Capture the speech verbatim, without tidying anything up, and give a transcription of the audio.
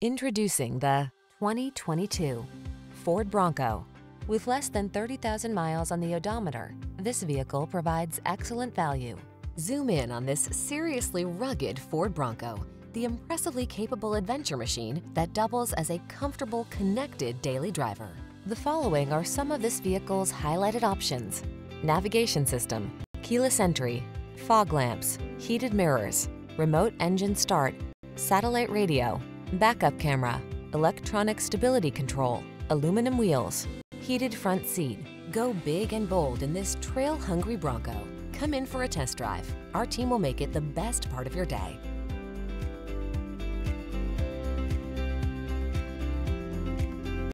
Introducing the twenty twenty-two Ford Bronco. With less than thirty thousand miles on the odometer, this vehicle provides excellent value. Zoom in on this seriously rugged Ford Bronco, the impressively capable adventure machine that doubles as a comfortable, connected daily driver. The following are some of this vehicle's highlighted options: navigation system, keyless entry, fog lamps, heated mirrors, remote engine start, satellite radio, backup camera, electronic stability control, aluminum wheels, heated front seat. Go big and bold in this trail-hungry Bronco. Come in for a test drive. Our team will make it the best part of your day.